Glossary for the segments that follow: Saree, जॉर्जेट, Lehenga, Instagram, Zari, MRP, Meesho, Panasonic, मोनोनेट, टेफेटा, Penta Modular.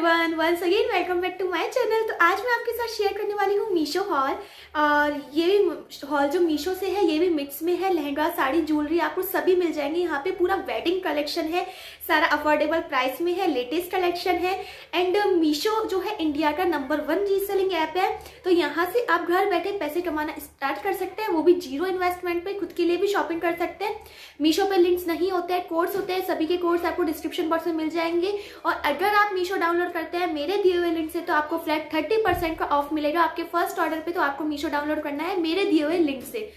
Everyone, once again welcome back to my channel. तो आज मैं आपके साथ शेयर करने वाली हूँ मीशो हॉल, और ये भी हॉल जो मीशो से है ये भी मिक्स में है। लहंगा, साड़ी, ज्वेलरी आपको सभी मिल जाएंगे यहाँ पे। पूरा वेडिंग कलेक्शन है, सारा अफोर्डेबल प्राइस में है, लेटेस्ट कलेक्शन है। एंड मीशो जो है इंडिया का नंबर 1 रीसेलिंग ऐप है, तो यहाँ से आप घर बैठे पैसे कमाना स्टार्ट कर सकते हैं, वो भी 0 इन्वेस्टमेंट पे। खुद के लिए भी शॉपिंग कर सकते हैं। मीशो पे लिंक्स नहीं होते हैं, कोड्स होते हैं। सभी के कोड्स आपको डिस्क्रिप्शन बॉक्स में मिल जाएंगे। और अगर आप मीशो डाउनलोड करते हैं मेरे दिए हुए लिंक से, तो आपको फ्लैट 30% का ऑफ मिलेगा आपके फर्स्ट ऑर्डर पे। तो आपको मीशो डाउनलोड करना है मेरे दिए हुए लिंक से।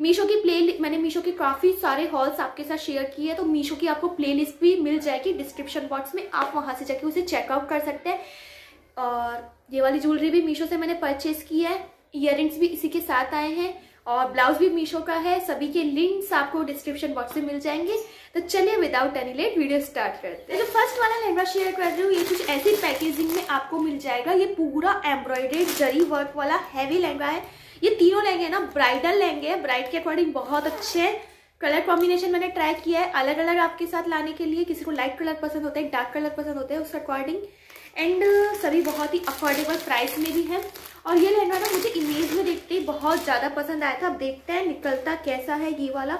मीशो की मैंने मीशो के काफ़ी सारे हॉल्स आपके साथ शेयर किए हैं, तो मीशो की आपको प्लेलिस्ट भी मिल जाएगी डिस्क्रिप्शन बॉक्स में। आप वहाँ से जाके उसे चेकआउट कर सकते हैं। और ये वाली ज्वेलरी भी मीशो से मैंने परचेज की है, ईयररिंग्स भी इसी के साथ आए हैं, और ब्लाउज भी मीशो का है। सभी के लिंक्स आपको डिस्क्रिप्शन बॉक्स में मिल जाएंगे। तो चलिए without any late video start करते हैं। जो फर्स्ट वाला लहंगा शेयर कर रही हूँ, ये कुछ ऐसी पैकेजिंग में आपको मिल जाएगा। ये पूरा एम्ब्रॉयडर्ड जरी वर्क वाला हैवी लहंगा है। ये तीनों लहंगे ना ब्राइडल लहंगे हैं, ब्राइड के अकॉर्डिंग बहुत अच्छे हैं। कलर कॉम्बिनेशन मैंने ट्राई किया है अलग अलग आपके साथ लाने के लिए। किसी को लाइट कलर पसंद होते हैं, डार्क कलर पसंद होते हैं, उस अकॉर्डिंग। एंड सभी बहुत ही अफोर्डेबल प्राइस में भी है। और ये लहंगा ना मुझे इमेज में देखते ही बहुत ज़्यादा पसंद आया था। अब देखते हैं निकलता कैसा है ये वाला।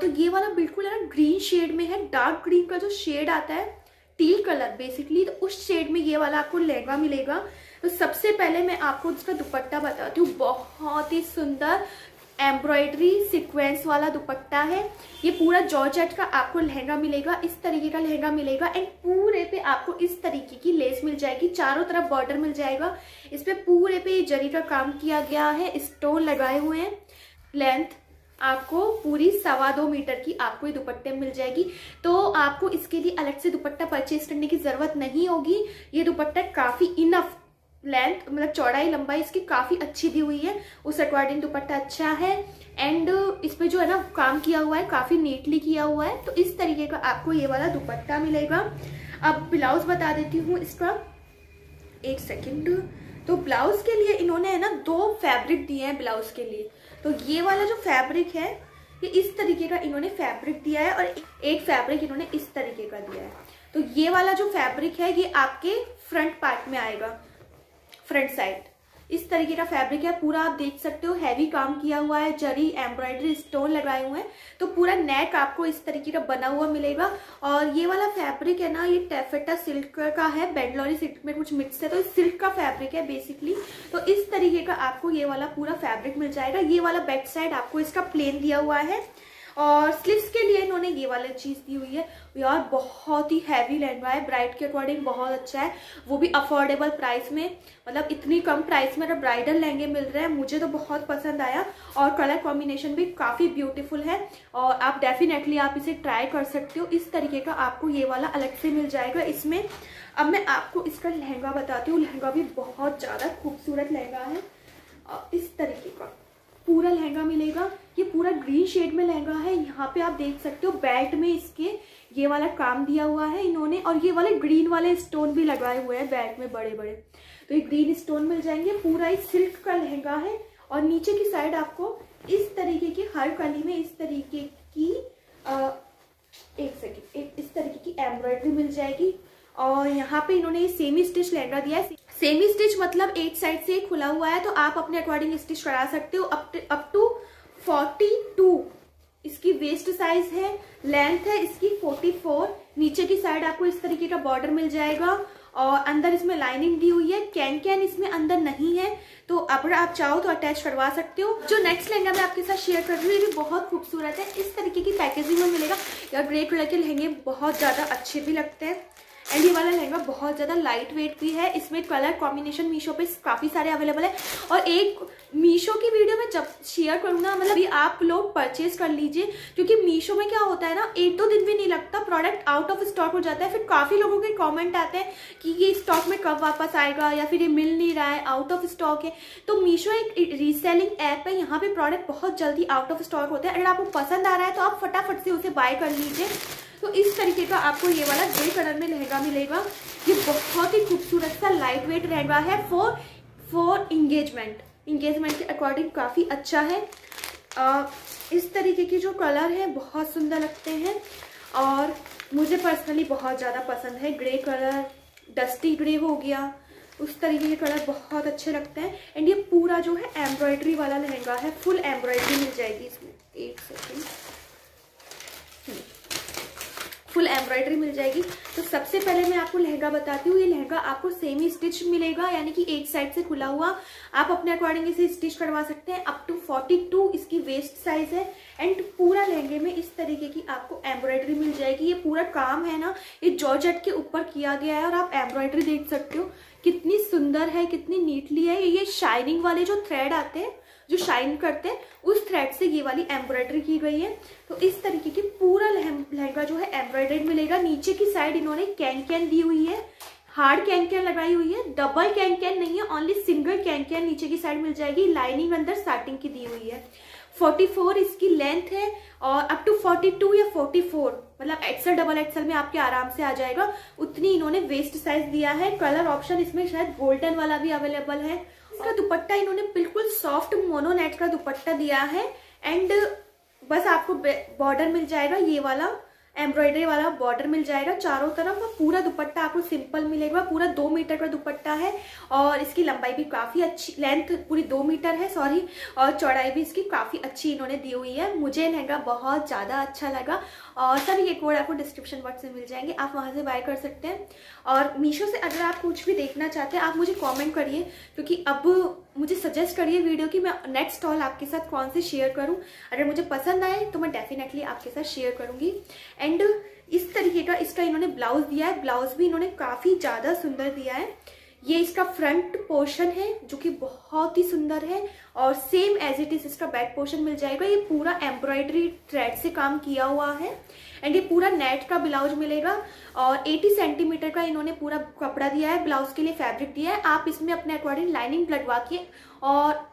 तो ये वाला बिल्कुल है ना ग्रीन शेड में है, डार्क ग्रीन का जो शेड आता है, टील कलर बेसिकली, तो उस शेड में ये वाला आपको लहंगा मिलेगा। तो सबसे पहले मैं आपको इसका दुपट्टा बताती हूँ। बहुत ही सुंदर एम्ब्रॉयडरी सीक्वेंस वाला दुपट्टा है। ये पूरा जॉर्जेट का आपको लहंगा मिलेगा, इस तरीके का लहंगा मिलेगा। एंड पूरे पे आपको इस तरीके की लेस मिल जाएगी, चारों तरफ बॉर्डर मिल जाएगा। इस पे पूरे पे जरी का काम किया गया है, स्टोन लगाए हुए हैं। लेंथ आपको पूरी 2.25 मीटर की आपको ये दुपट्टे मिल जाएगी। तो आपको इसके लिए अलग से दुपट्टा परचेज करने की ज़रूरत नहीं होगी। ये दुपट्टा काफ़ी इनफ लेंथ, मतलब चौड़ाई लंबाई इसकी काफ़ी अच्छी दी हुई है, उस अकॉर्डिंग दुपट्टा अच्छा है। एंड इस पर जो है ना काम किया हुआ है, काफ़ी नीटली किया हुआ है। तो इस तरीके का आपको ये वाला दुपट्टा मिलेगा। अब ब्लाउज बता देती हूँ इसका, एक सेकेंड। तो ब्लाउज के लिए इन्होंने है ना 2 फैब्रिक दिए हैं ब्लाउज के लिए। तो ये वाला जो फैब्रिक है, ये इस तरीके का इन्होंने फैब्रिक दिया है, और एक फैब्रिक इन्होंने इस तरीके का दिया है। तो ये वाला जो फैब्रिक है ये आपके फ्रंट पार्ट में आएगा, फ्रंट साइड। इस तरीके का फैब्रिक है पूरा, आप देख सकते हो। हैवी काम किया हुआ है, जरी एम्ब्रॉयडरी स्टोन लगाए हुए हैं। तो पूरा नेक आपको इस तरीके का बना हुआ मिलेगा। और ये वाला फैब्रिक है ना, ये टेफेटा सिल्क का है, बेंगलोरी सिल्क में कुछ मिक्स है, तो सिल्क का फैब्रिक है बेसिकली। तो इस तरीके का आपको ये वाला पूरा फैब्रिक मिल जाएगा। ये वाला बैक साइड आपको इसका प्लेन दिया हुआ है। और स्लीव्स के लिए इन्होंने ये वाला चीज़ दी हुई है। यार बहुत ही हैवी लहंगा है, ब्राइड के अकॉर्डिंग बहुत अच्छा है, वो भी अफोर्डेबल प्राइस में। मतलब इतनी कम प्राइस में अगर ब्राइडल लहंगे मिल रहे हैं, मुझे तो बहुत पसंद आया। और कलर कॉम्बिनेशन भी काफ़ी ब्यूटीफुल है, और आप डेफिनेटली आप इसे ट्राई कर सकते हो। इस तरीके का आपको ये वाला अलग से मिल जाएगा इसमें। अब मैं आपको इसका लहंगा बताती हूँ। लहंगा भी बहुत ज़्यादा खूबसूरत लहंगा है। इस तरीके का पूरा लहंगा मिलेगा। ये पूरा ग्रीन शेड में लहंगा है। यहाँ पे आप देख सकते हो बेल्ट में इसके ये वाला काम दिया हुआ है इन्होंने, और ये वाले ग्रीन वाले स्टोन भी लगाए हुए हैं बेल्ट में बड़े बड़े। तो ये ग्रीन स्टोन मिल जाएंगे। पूरा एक सिल्क का लहंगा है, और नीचे की साइड आपको इस तरीके की हर कली में इस तरीके की इस तरीके की एम्ब्रॉयडरी मिल जाएगी। और यहाँ पे इन्होंने ये सेमी स्टिच लहंगा दिया है। सेमी स्टिच मतलब एक साइड से खुला हुआ है, तो आप अपने अकॉर्डिंग स्टिच करा सकते हो। अप टू 42 इसकी वेस्ट साइज है, लेंथ है इसकी 44। नीचे की साइड आपको इस तरीके का बॉर्डर मिल जाएगा, और अंदर इसमें लाइनिंग दी हुई है। कैन इसमें अंदर नहीं है, तो अगर आप चाहो तो अटैच करवा सकते हो। जो नेक्स्ट लहंगा मैं आपके साथ शेयर कर रही हूँ, ये भी बहुत खूबसूरत है। इस तरीके की पैकेजिंग में मिलेगा। यार ग्रे कलर के लहंगे बहुत ज़्यादा अच्छे भी लगते हैं। एंड ये वाला लहंगा बहुत ज़्यादा लाइट वेट भी है। इसमें कलर कॉम्बिनेशन मीशो पे काफ़ी सारे अवेलेबल है। और एक मीशो की वीडियो मैं जब शेयर करूँगा, मतलब ये आप लोग परचेज कर लीजिए, क्योंकि मीशो में क्या होता है ना, 1-2 दिन भी नहीं लगता, प्रोडक्ट आउट ऑफ स्टॉक हो जाता है। फिर काफ़ी लोगों के कॉमेंट आते हैं कि ये स्टॉक में कब वापस आएगा, या फिर ये मिल नहीं रहा है, आउट ऑफ स्टॉक है। तो मीशो एक रीसेलिंग ऐप है, यहाँ पर प्रोडक्ट बहुत जल्दी आउट ऑफ स्टॉक होता है। अगर आपको पसंद आ रहा है तो आप फटाफट से उसे बाय कर लीजिए। तो इस तरीके का आपको ये वाला ग्रे कलर में लहंगा मिलेगा। ये बहुत ही खूबसूरत सा लाइट वेट लहंगा है फॉर इंगेजमेंट के अकॉर्डिंग काफ़ी अच्छा है। इस तरीके के जो कलर हैं बहुत सुंदर लगते हैं, और मुझे पर्सनली बहुत ज़्यादा पसंद है। ग्रे कलर, डस्टी ग्रे हो गया, उस तरीके के कलर बहुत अच्छे लगते हैं। एंड ये पूरा जो है एम्ब्रॉयडरी वाला लहंगा है, फुल एम्ब्रॉयडरी मिल जाएगी इसमें। एक सेकेंड, फुल एम्ब्रॉयडरी मिल जाएगी। तो सबसे पहले मैं आपको लहंगा बताती हूँ। ये लहंगा आपको सेमी स्टिच मिलेगा, यानी कि एक साइड से खुला हुआ। आप अपने अकॉर्डिंग इसे स्टिच करवा सकते हैं। अप टू 42 इसकी वेस्ट साइज है। एंड पूरा लहंगे में इस तरीके की आपको एम्ब्रॉयडरी मिल जाएगी। ये पूरा काम है ना, ये जॉर्जेट के ऊपर किया गया है और आप एम्ब्रॉयडरी देख सकते हो कितनी सुंदर है, कितनी नीटली है। ये शाइनिंग वाले जो थ्रेड आते हैं, जो शाइन करते हैं, उस थ्रेड से ये वाली एम्ब्रॉयडरी की गई है। तो इस तरीके की पूरा लहंगा जो है एम्ब्रॉयडर्ड मिलेगा। नीचे की साइड इन्होंने कैन कैन दी हुई है, हार्ड कैन कैन लगाई हुई है। डबल कैन कैन नहीं है, ओनली सिंगल कैन कैन नीचे की साइड मिल जाएगी। लाइनिंग अंदर साटिन की दी हुई है। 44 इसकी लेंथ है और अप टू 42 या 44 मतलब एक्सल डबल एक्सल में आपके आराम से आ जाएगा, उतनी इन्होंने वेस्ट साइज दिया है। कलर ऑप्शन इसमें शायद गोल्डन वाला भी अवेलेबल है। इसका दुपट्टा इन्होंने बिल्कुल सॉफ्ट मोनोनेट का दुपट्टा दिया है। एंड बस आपको बॉर्डर मिल जाएगा, ये वाला एम्ब्रॉयडरी वाला बॉर्डर मिल जाएगा चारों तरफ। पूरा दुपट्टा आपको सिंपल मिलेगा। पूरा 2 मीटर का दुपट्टा है और इसकी लंबाई भी काफ़ी अच्छी, लेंथ पूरी 2 मीटर है सॉरी, और चौड़ाई भी इसकी काफ़ी अच्छी इन्होंने दी हुई है। मुझे लहंगा बहुत ज़्यादा अच्छा लगा और सभी ये कोड आपको डिस्क्रिप्शन बॉक्स में मिल जाएंगे, आप वहाँ से बाय कर सकते हैं। और मीशो से अगर आप कुछ भी देखना चाहते हैं आप मुझे कॉमेंट करिए, क्योंकि अब मुझे सजेस्ट करिए वीडियो कि मैं नेक्स्ट स्टॉल आपके साथ कौन से शेयर करूं। अगर मुझे पसंद आए तो मैं डेफिनेटली आपके साथ शेयर करूंगी। एंड इस तरीके का इसका इन्होंने ब्लाउज दिया है। ब्लाउज भी इन्होंने काफ़ी ज़्यादा सुंदर दिया है। ये इसका फ्रंट पोर्शन है जो कि बहुत ही सुंदर है और सेम एज इट इज़ इसका बैक पोर्शन मिल जाएगा। ये पूरा एम्ब्रॉयडरी थ्रेड से काम किया हुआ है। एंड ये पूरा नेट का ब्लाउज मिलेगा और 80 सेंटीमीटर का इन्होंने पूरा कपड़ा दिया है, ब्लाउज के लिए फैब्रिक दिया है। आप इसमें अपने अकॉर्डिंग लाइनिंग लगवा के और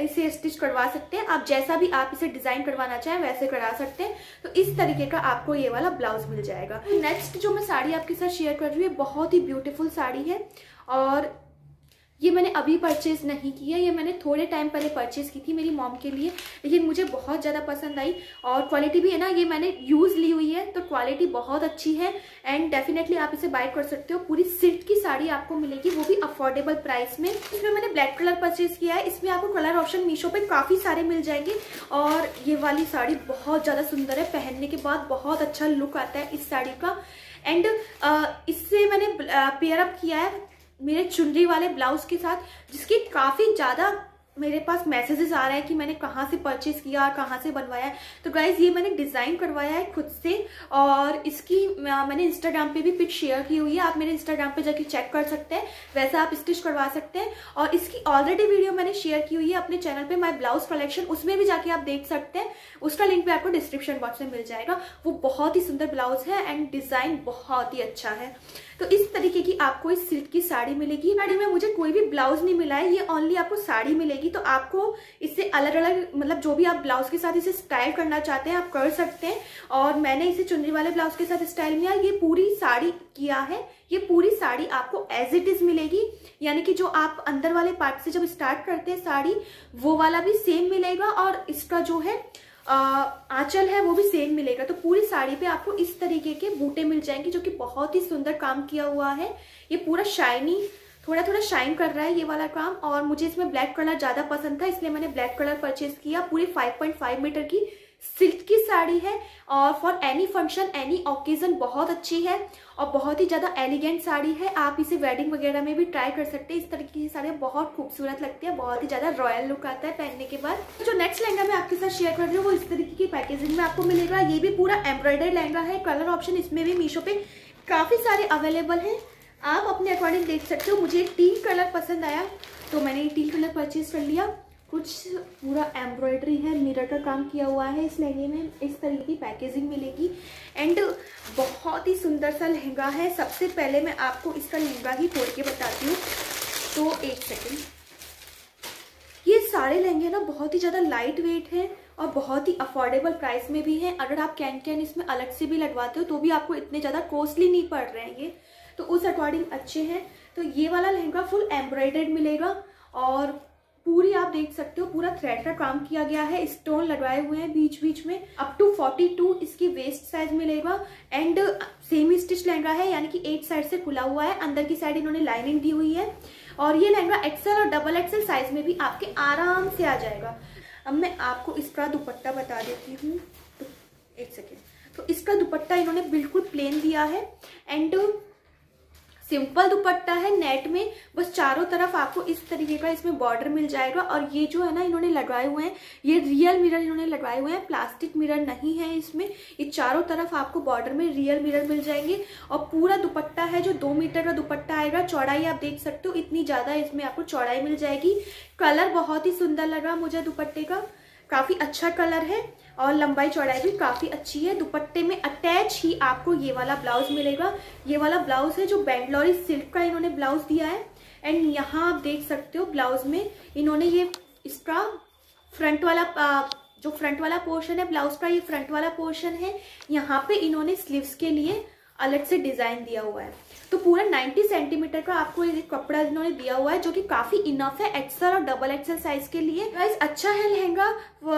इसे स्टिच करवा सकते हैं। आप जैसा भी आप इसे डिज़ाइन करवाना चाहें वैसे करा सकते हैं। तो इस तरीके का आपको ये वाला ब्लाउज मिल जाएगा। नेक्स्ट जो मैं साड़ी आपके साथ शेयर कर रही हूँ, बहुत ही ब्यूटीफुल साड़ी है और ये मैंने अभी परचेज़ नहीं की है, ये मैंने थोड़े टाइम पहले परचेज़ की थी मेरी मॉम के लिए, लेकिन मुझे बहुत ज़्यादा पसंद आई और क्वालिटी भी है ना, ये मैंने यूज़ ली हुई है तो क्वालिटी बहुत अच्छी है। एंड डेफिनेटली आप इसे बाय कर सकते हो। पूरी सिल्क की साड़ी आपको मिलेगी, वो भी अफोर्डेबल प्राइस में। इसमें मैंने ब्लैक कलर परचेज़ किया है। इसमें आपको कलर ऑप्शन मीशो पर काफ़ी सारे मिल जाएंगे और ये वाली साड़ी बहुत ज़्यादा सुंदर है, पहनने के बाद बहुत अच्छा लुक आता है इस साड़ी का। एंड इससे मैंने पेयरअप किया है मेरे चुनरी वाले ब्लाउज़ के साथ, जिसकी काफ़ी ज़्यादा मेरे पास मैसेजेस आ रहे हैं कि मैंने कहाँ से परचेज़ किया, कहाँ से बनवाया है। तो गाइज़ ये मैंने डिज़ाइन करवाया है खुद से और इसकी मैंने इंस्टाग्राम पे भी पिक शेयर की हुई है, आप मेरे इंस्टाग्राम पे जाके चेक कर सकते हैं। वैसा आप स्टिच करवा सकते हैं और इसकी ऑलरेडी वीडियो मैंने शेयर की हुई है अपने चैनल पर, माई ब्लाउज कलेक्शन, उसमें भी जाके आप देख सकते हैं। उसका लिंक भी आपको डिस्क्रिप्शन बॉक्स में मिल जाएगा। वो बहुत ही सुंदर ब्लाउज है एंड डिज़ाइन बहुत ही अच्छा है। तो इस तरीके की आपको इस सिल्क की साड़ी मिलेगी। साड़ी में मुझे कोई भी ब्लाउज नहीं मिला है, ये ओनली आपको साड़ी मिलेगी। तो आपको इससे अलग अलग मतलब जो भी आप ब्लाउज के साथ इसे स्टाइल करना चाहते हैं आप कर सकते हैं। और मैंने इसे चुनरी वाले ब्लाउज के साथ स्टाइल किया, ये पूरी साड़ी किया है। ये पूरी साड़ी आपको एज इट इज मिलेगी, यानी कि जो आप अंदर वाले पार्ट से जब स्टार्ट करते हैं साड़ी, वो वाला भी सेम मिलेगा और इसका जो है आंचल है वो भी सेम मिलेगा। तो पूरी साड़ी पे आपको इस तरीके के बूटे मिल जाएंगे जो कि बहुत ही सुंदर काम किया हुआ है। ये पूरा शाइनी, थोड़ा थोड़ा शाइन कर रहा है ये वाला काम और मुझे इसमें ब्लैक कलर ज़्यादा पसंद था, इसलिए मैंने ब्लैक कलर परचेज किया। पूरी 5.5 मीटर की सिल्क की साड़ी है और for any function any occasion बहुत अच्छी है और बहुत ही ज़्यादा एलिगेंट साड़ी है। आप इसे वेडिंग वगैरह में भी ट्राई कर सकते हैं। इस तरीके की साड़ियाँ बहुत खूबसूरत लगती है, बहुत ही ज़्यादा रॉयल लुक आता है पहनने के बाद। जो नेक्स्ट लहंगा मैं आपके साथ शेयर कर रही हूँ वो इस तरीके की पैकेजिंग में आपको मिलेगा। ये भी पूरा एम्ब्रॉयडर्ड लहंगा है। कलर ऑप्शन इसमें भी मीशो पे काफ़ी सारे अवेलेबल हैं, आप अपने अकॉर्डिंग देख सकते हो। मुझे टील कलर पसंद आया तो मैंने ये टील कलर परचेज़ कर लिया। कुछ पूरा एम्ब्रॉयडरी है, मिरर का काम किया हुआ है इस लहंगे में। इस तरीके की पैकेजिंग मिलेगी एंड बहुत ही सुंदर सा लहंगा है। सबसे पहले मैं आपको इसका लहंगा ही खोल के बताती हूँ, तो एक सेकेंड। ये सारे लहंगे ना बहुत ही ज़्यादा लाइट वेट हैं और बहुत ही अफोर्डेबल प्राइस में भी हैं। अगर आप कैन कैन इसमें अलग से भी लगवाते हो तो भी आपको इतने ज़्यादा कॉस्टली नहीं पड़ रहे हैं, ये तो उस अकॉर्डिंग अच्छे हैं। तो ये वाला लहंगा फुल एम्ब्रॉयडर्ड मिलेगा और पूरी आप देख सकते हो पूरा थ्रेड का काम किया गया है, स्टोन लगवाए हुए हैं बीच बीच में। अप टू 42 इसकी वेस्ट साइज मिलेगा एंड सेमी स्टिच लहंगा है, यानी कि 8 साइड से खुला हुआ है, अंदर की साइड इन्होंने लाइनिंग दी हुई है। और ये लहंगा एक्सेल और डबल एक्सेल साइज में भी आपके आराम से आ जाएगा। अब मैं आपको इसका दुपट्टा बता देती हूँ, तो एक सेकेंड। तो इसका दुपट्टा इन्होंने बिल्कुल प्लेन दिया है एंड सिंपल दुपट्टा है नेट में, बस चारों तरफ आपको इस तरीके का इसमें बॉर्डर मिल जाएगा। और ये जो है ना इन्होंने लगाए हुए हैं, ये रियल मिरर इन्होंने लगाए हुए हैं, प्लास्टिक मिरर नहीं है इसमें। ये चारों तरफ आपको बॉर्डर में रियल मिरर मिल जाएंगे। और पूरा दुपट्टा है जो 2 मीटर का दुपट्टा आएगा। चौड़ाई आप देख सकते हो इतनी ज़्यादा इसमें आपको चौड़ाई मिल जाएगी। कलर बहुत ही सुंदर लग रहा मुझे दुपट्टे का, काफ़ी अच्छा कलर है और लंबाई चौड़ाई भी काफ़ी अच्छी है। दुपट्टे में अटैच ही आपको ये वाला ब्लाउज मिलेगा। ये वाला ब्लाउज है जो बेंगलोरी सिल्क का इन्होंने ब्लाउज दिया है। एंड यहाँ आप देख सकते हो ब्लाउज में इन्होंने ये इसका फ्रंट वाला जो फ्रंट वाला पोर्शन है ब्लाउज का, ये फ्रंट वाला पोर्शन है। यहाँ पे इन्होंने स्लीव्स के लिए अलग से डिज़ाइन दिया हुआ है। तो पूरा 90 सेंटीमीटर का आपको ये कपड़ा इन्होंने दिया हुआ है, जो कि काफ़ी इनफ है एक्सेल और डबल एक्सेल साइज के लिए। गाइस अच्छा है लहंगा,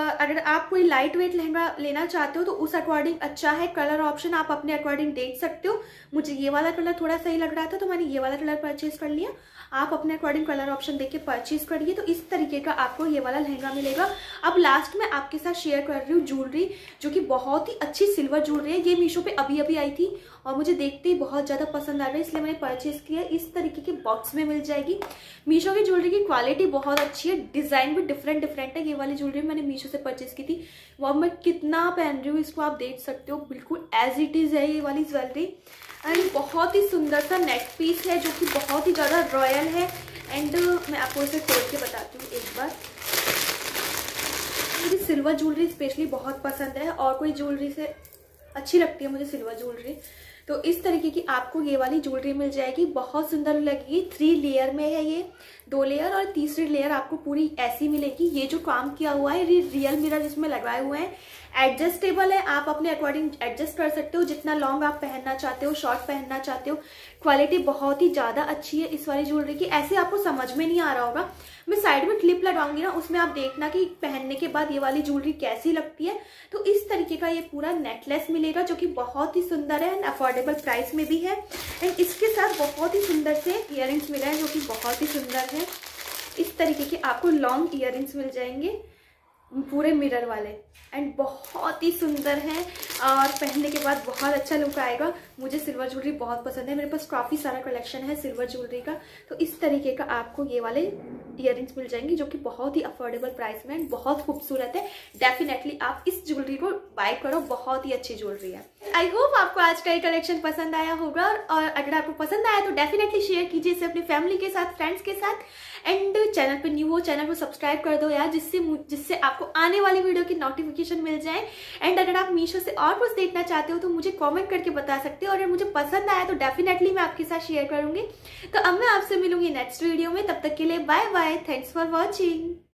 अगर आप कोई लाइट वेट लहंगा लेना चाहते हो तो उस अकॉर्डिंग अच्छा है। कलर ऑप्शन आप अपने अकॉर्डिंग देख सकते हो। मुझे ये वाला कलर थोड़ा सही लग रहा था तो मैंने ये वाला कलर परचेज कर लिया। आप अपने अकॉर्डिंग कलर ऑप्शन देख के परचेज करिए। तो इस तरीके का आपको ये वाला लहंगा मिलेगा। अब लास्ट में आपके साथ शेयर कर रही हूँ ज्वेलरी, जो कि बहुत ही अच्छी सिल्वर ज्वेलरी है। ये मीशो पे अभी अभी आई थी और मुझे देखते ही बहुत ज़्यादा पसंद आ रहा है, इसलिए मैंने परचेज़ किया। इस तरीके के बॉक्स में मिल जाएगी। मीशो की ज्वेलरी की क्वालिटी बहुत अच्छी है, डिज़ाइन भी डिफरेंट डिफरेंट है। ये वाली ज्वेलरी मैंने मीशो से परचेज़ की थी। वह मैं कितना पहन रही हूँ इसको आप देख सकते हो, बिल्कुल एज इट इज़ है ये वाली ज्वेलरी। एंड बहुत ही सुंदर सा नेक पीस है जो कि बहुत ही ज़्यादा रॉयल है। एंड मैं आपको इसे खोल के बताती हूँ एक बार। मुझे सिल्वर ज्वेलरी स्पेशली बहुत पसंद है और कोई ज्वेलरी से अच्छी लगती है मुझे सिल्वर ज्वेलरी। तो इस तरीके की आपको ये वाली ज्वेलरी मिल जाएगी, बहुत सुंदर लगेगी। 3 लेयर में है ये, 2 लेयर और तीसरी लेयर आपको पूरी ऐसी मिलेगी। ये जो काम किया हुआ है ये रियल मिरर इसमें लगाए हुए हैं। एडजस्टेबल है, आप अपने अकॉर्डिंग एडजस्ट कर सकते हो, जितना लॉन्ग आप पहनना चाहते हो, शॉर्ट पहनना चाहते हो। क्वालिटी बहुत ही ज़्यादा अच्छी है इस वाली ज्वेलरी की। ऐसे आपको समझ में नहीं आ रहा होगा, मैं साइड में क्लिप लगाऊंगी ना, उसमें आप देखना कि पहनने के बाद ये वाली ज्वेलरी कैसी लगती है। तो इस तरीके का ये पूरा नेकलेस मिलेगा जो कि बहुत ही सुंदर है एंड अफोर्डेबल प्राइस में भी है। एंड इसके साथ बहुत ही सुंदर से इयररिंग्स मिले हैं जो कि बहुत ही सुंदर है। इस तरीके के आपको लॉन्ग इयररिंग्स मिल जाएंगे पूरे मिरर वाले एंड बहुत ही सुंदर है और पहनने के बाद बहुत अच्छा लुक आएगा। मुझे सिल्वर ज्वेलरी बहुत पसंद है, मेरे पास काफ़ी सारा कलेक्शन है सिल्वर ज्वेलरी का। तो इस तरीके का आपको ये वाले इयररिंग्स मिल जाएंगे जो कि बहुत ही अफोर्डेबल प्राइस में एंड बहुत खूबसूरत है। डेफिनेटली आप इस ज्वेलरी को बाय करो, बहुत ही अच्छी ज्वेलरी है। आई होप आपको आज का ये कलेक्शन पसंद आया होगा और अगर आपको पसंद आया तो डेफिनेटली शेयर कीजिए इसे अपनी फैमिली के साथ, फ्रेंड्स के साथ। एंड चैनल पे न्यू हो चैनल को सब्सक्राइब कर दो यार, जिससे आपको आने वाली वीडियो की नोटिफिकेशन मिल जाए। एंड अगर आप मीशो से और कुछ देखना चाहते हो तो मुझे कमेंट करके बता सकते हो, और अगर मुझे पसंद आया तो डेफिनेटली मैं आपके साथ शेयर करूंगी। तो अब मैं आपसे मिलूंगी नेक्स्ट वीडियो में, तब तक के लिए bye bye, thanks for watching.